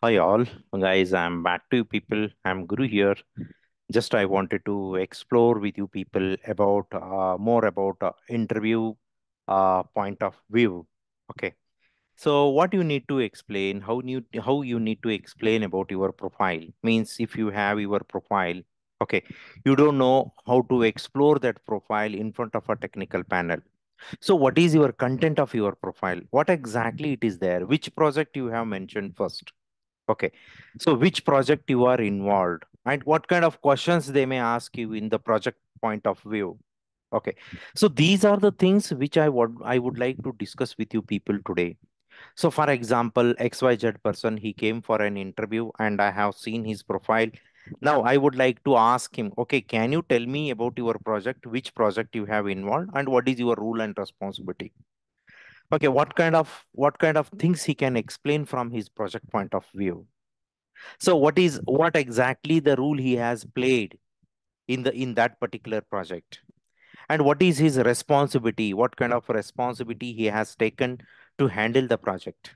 Hi all, guys, I'm back to you people. I'm Guru here. Just I wanted to explore with you people about more about interview point of view. Okay, so what you need to explain, how you need to explain about your profile. Means if you have your profile, okay, you don't know how to explore that profile in front of a technical panel. So what is your content of your profile? What exactly it is there? Which project you have mentioned first? Okay, so which project you are involved and what kind of questions they may ask you in the project point of view. Okay, so these are the things which I would like to discuss with you people today. So for example, XYZ person, he came for an interview and I have seen his profile. Now I would like to ask him, okay, can you tell me about your project, which project you have involved and what is your role and responsibility? Okay, what kind of things he can explain from his project point of view. So what exactly the role he has played in that particular project, and what is his responsibility? What kind of responsibility he has taken to handle the project?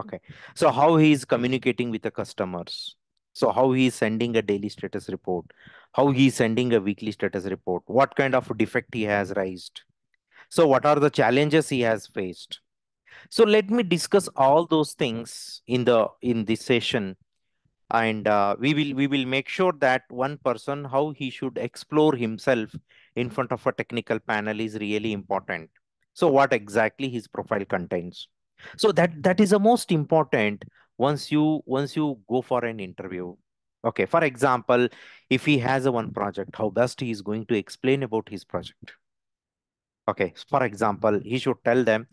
Okay, so how he is communicating with the customers. So how he is sending a daily status report, how he is sending a weekly status report, what kind of defect he has raised. So what are the challenges he has faced? So let me discuss all those things in this session, and we will make sure that one person, how he should explore himself in front of a technical panel is really important. So what exactly his profile contains. So that is the most important once you go for an interview. Okay, for example, if he has a one project, how best he is going to explain about his project. Okay, for example, he should tell them,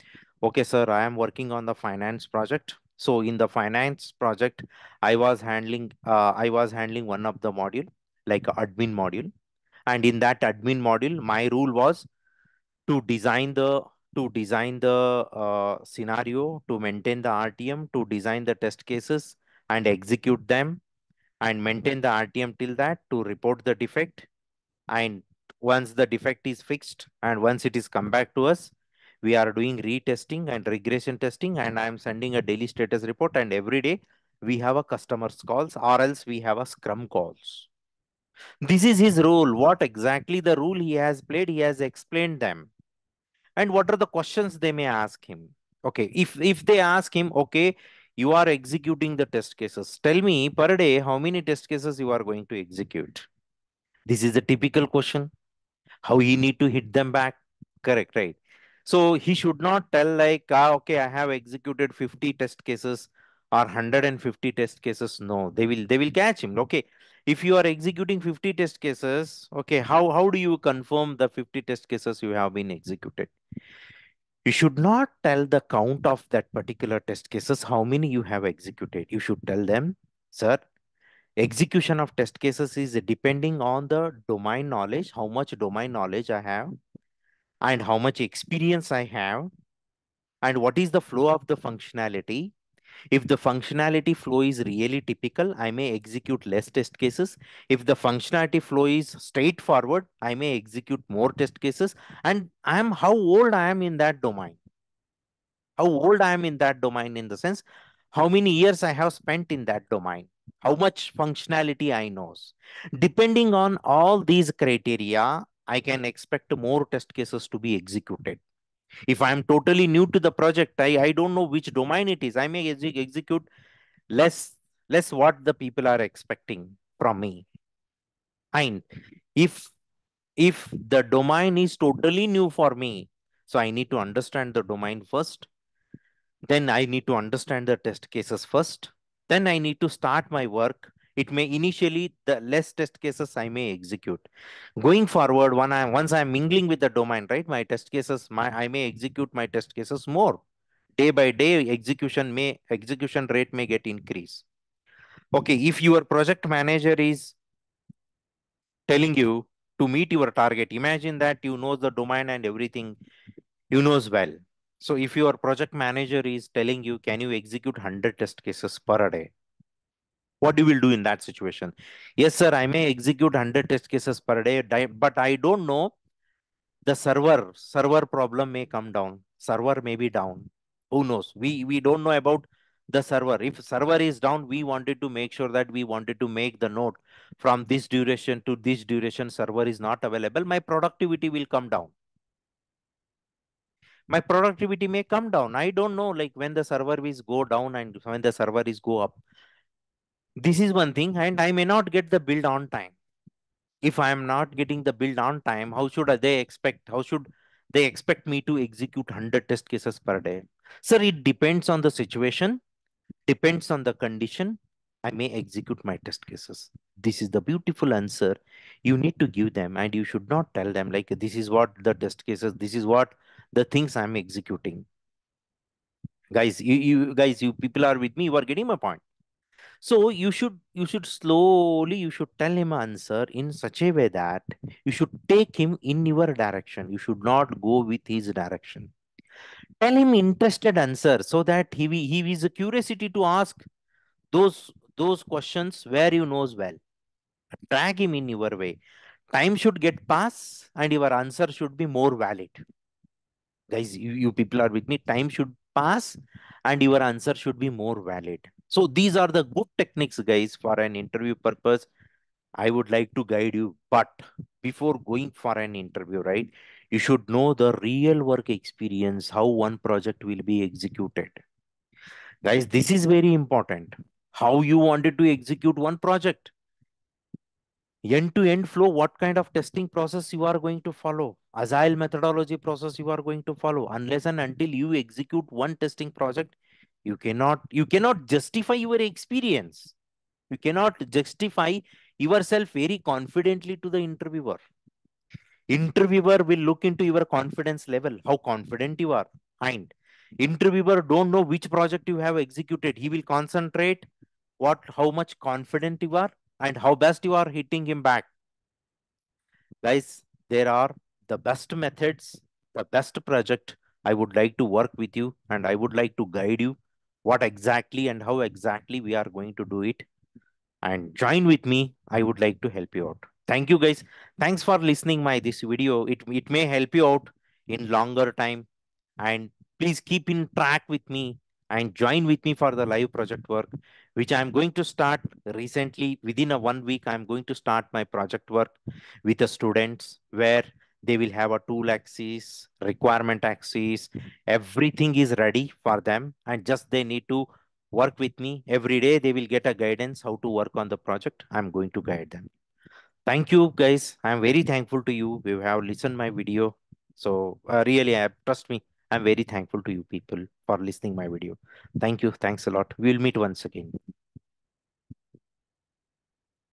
okay, sir, I am working on the finance project. So in the finance project, I was handling one of the module, like admin module. And in that admin module, my role was to design the scenario, to maintain the RTM, to design the test cases and execute them and maintain the RTM till that, to report the defect, and once the defect is fixed and once it is come back to us, we are doing retesting and regression testing, and I am sending a daily status report, and every day we have a customer's calls or else we have a scrum calls. This is his role. What exactly the role he has played, he has explained them. And what are the questions they may ask him? Okay, if they ask him, okay, you are executing the test cases. Tell me per day how many test cases you are going to execute. This is a typical question. How he need to hit them back, correct, right? So he should not tell like, okay, I have executed 50 test cases or 150 test cases. No, they will catch him. Okay, if you are executing 50 test cases, okay, how do you confirm the 50 test cases you have been executed? You should not tell the count of that particular test cases, how many you have executed. You should tell them, sir, execution of test cases is depending on the domain knowledge, how much domain knowledge I have and how much experience I have and what is the flow of the functionality. If the functionality flow is really typical, I may execute less test cases. If the functionality flow is straightforward, I may execute more test cases. And how old I am in that domain. How old I am in that domain in the sense, how many years I have spent in that domain. How much functionality I know. Depending on all these criteria, I can expect more test cases to be executed. If I am totally new to the project, I don't know which domain it is. I may execute less what the people are expecting from me. And if the domain is totally new for me, so I need to understand the domain first. Then I need to understand the test cases first. Then I need to start my work. It may initially, the less test cases I may execute. Going forward, once I'm mingling with the domain, right, my test cases, I may execute my test cases more. Day by day, execution rate may get increased. Okay, if your project manager is telling you to meet your target, imagine that you know the domain and everything, you knows well. So if your project manager is telling you, can you execute 100 test cases per day? What you will do in that situation? Yes, sir, I may execute 100 test cases per day, but I don't know the server problem may come down. Server may be down. Who knows? We don't know about the server. If server is down, we wanted to make sure that we wanted to make the node from this duration to this duration server is not available. My productivity will come down. My productivity may come down. I don't know, like when the server is go down and when the server is go up. This is one thing, and I may not get the build on time. If I am not getting the build on time, how should they expect me to execute 100 test cases per day? Sir, it depends on the situation, depends on the condition. I may execute my test cases. This is the beautiful answer you need to give them, and you should not tell them like, this is what the test cases, this is what the things I'm executing. Guys, you people are with me, you are getting my point. So you should tell him answer in such a way that you should take him in your direction. You should not go with his direction. Tell him interested answer so that he is a curiosity to ask those questions where you knows well. Drag him in your way. Time should get passed and your answer should be more valid. Guys, you people are with me. Time should pass and your answer should be more valid. So these are the good techniques, guys, for an interview purpose. I would like to guide you, but before going for an interview, right, you should know the real work experience, how one project will be executed. Guys, this is very important. How you wanted to execute one project. End-to-end flow, what kind of testing process you are going to follow. Agile methodology process you are going to follow. Unless and until you execute one testing project, you cannot justify your experience. You cannot justify yourself very confidently to the interviewer. Interviewer will look into your confidence level, how confident you are. And interviewer don't know which project you have executed. He will concentrate how much confident you are and how best you are hitting him back. Guys, there are the best methods, the best project. I would like to work with you and I would like to guide you what exactly and how exactly we are going to do it. And join with me. I would like to help you out. Thank you, guys. Thanks for listening my this video. It may help you out in longer time. And please keep in track with me and join with me for the live project work, which I'm going to start recently. Within a 1 week, I'm going to start my project work with the students where they will have a tool axis, requirement axis. Everything is ready for them. And just they need to work with me. Every day they will get a guidance how to work on the project. I'm going to guide them. Thank you, guys. I'm very thankful to you. You have listened my video. So really, trust me, I'm very thankful to you people for listening my video. Thank you. Thanks a lot. We'll meet once again.